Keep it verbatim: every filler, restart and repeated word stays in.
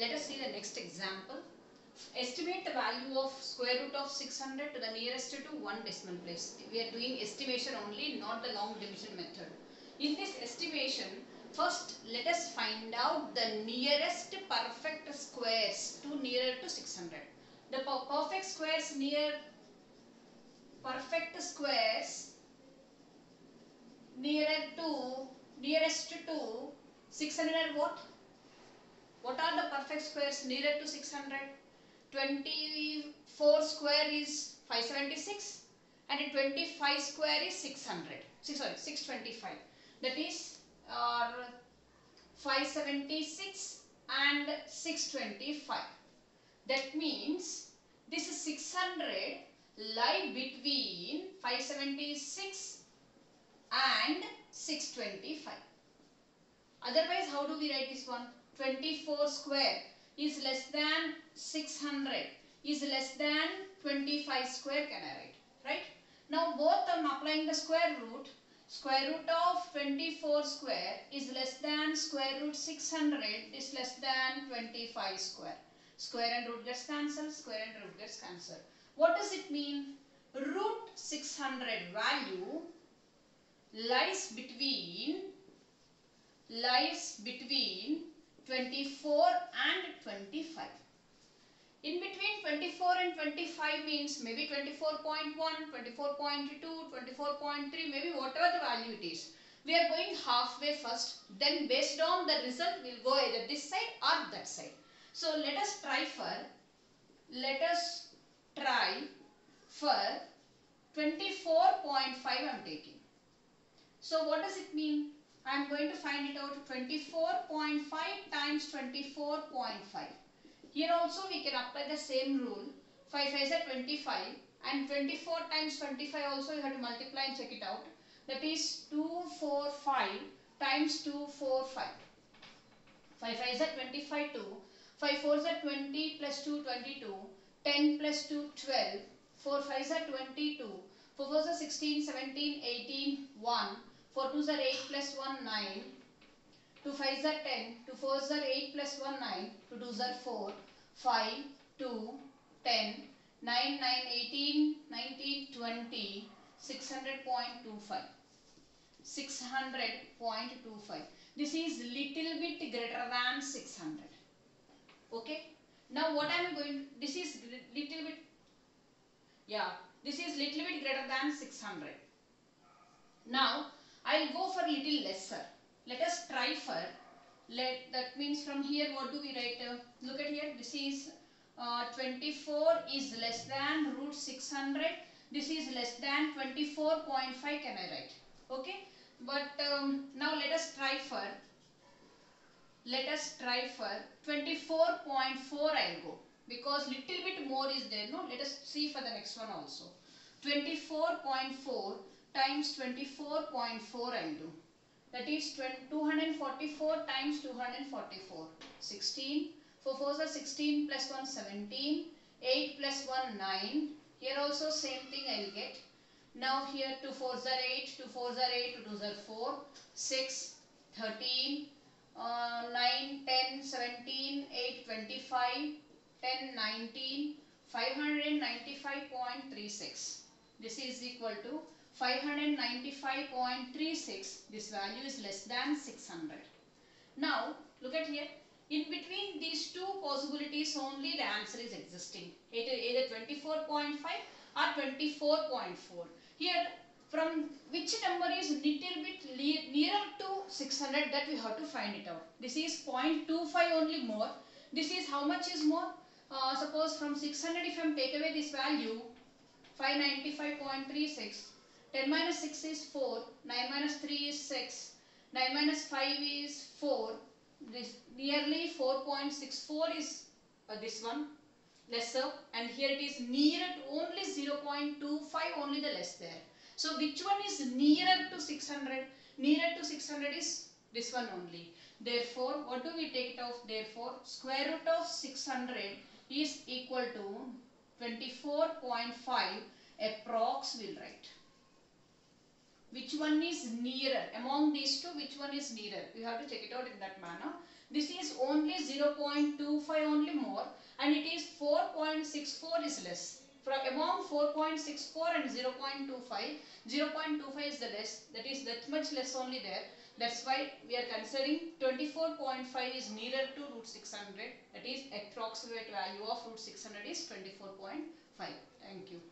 Let us see the next example. Estimate the value of square root of six hundred to the nearest to one decimal place. We are doing estimation only, not the long division method. In this estimation, first let us find out the nearest perfect squares to nearer to six hundred. The perfect squares near perfect squares nearer to nearest to six hundred are what? What are the perfect squares nearer to six hundred? twenty-four square is five seventy-six and twenty-five square is six hundred. Sorry, six twenty-five. That is uh, five seventy-six and six twenty-five. That means this is six hundred lie between five seventy-six and six twenty-five. Otherwise, how do we write this one? twenty-four square is less than six hundred is less than twenty-five square, can I write, right? Now both I'm applying the square root. Square root of twenty-four square is less than square root six hundred is less than twenty-five square. Square and root gets cancelled, square and root gets cancelled. What does it mean? Root six hundred value lies between, lies between twenty-four and twenty-five. In between twenty-four and twenty-five means maybe twenty-four point one, twenty-four point two, twenty-four point three, maybe whatever the value it is. We are going halfway first. Then based on the result, we will go either this side or that side. So let us try for, let us try for twenty-four point five I am taking. So what does it mean? I am going to find it out. Twenty-four point five times twenty-four point five. Here also we can apply the same rule. five fives are twenty-five and twenty-four times twenty-five also you have to multiply and check it out. That is two forty-five times two forty-five. five fives are twenty-five, two. five fours are twenty plus two, twenty-two. ten plus two, twelve. four fives are twenty-two. four fours are sixteen, seventeen, eighteen, one. four twos are eight plus one, nine. two fives are ten. two fours are eight plus one, nine. two twos are four. five, two, ten. nine, nine, eighteen, nineteen, twenty. six hundred point two five. six hundred point two five. This is little bit greater than six hundred. Okay. Now what I am going to, this is little bit, yeah, this is little bit greater than six hundred. Now I will go for little lesser. Let us try for, let, that means from here what do we write? Uh, look at here, this is uh, twenty-four is less than root six hundred. This is less than twenty-four point five, can I write? Okay. But um, now let us try for, let us try for twenty-four point four I will go. Because little bit more is there, no? Let us see for the next one also. twenty-four point four. Times twenty-four point four I will do. That is two hundred forty-four times two hundred forty-four. sixteen. four fours are sixteen plus one, seventeen. eight plus one, nine. Here also same thing I will get. Now here two fours are eight. two fours are eight. two twos are four. six. thirteen. Uh, nine. ten. seventeen. eight. twenty-five. ten. nineteen. five hundred ninety-five point three six. This is equal to five hundred ninety-five point three six. This value is less than six hundred. Now look at here. In between these two possibilities only the answer is existing. Either twenty-four point five or twenty-four point four. Here from which number is little bit nearer to six hundred, that we have to find it out. This is zero point two five only more. This is how much is more? Uh, suppose from six hundred if I am take away this value. five hundred ninety-five point three six. ten minus six is four. nine minus three is six. nine minus five is four. This nearly four point six four is uh, this one lesser, and here it is nearer to only zero point two five, only the less there. So which one is nearer to six hundred? Nearer to six hundred is this one only. Therefore what do we take it off? Therefore square root of six hundred is equal to twenty-four point five approx we will write. Which one is nearer? Among these two, which one is nearer? You have to check it out in that manner. This is only zero point two five only more, and it is four point six four is less. From among four point six four and zero point two five, zero point two five is the less, that is that much less only there. That's why we are considering twenty-four point five is nearer to root six hundred. That is approximate value of root six hundred is twenty-four point five. Thank you.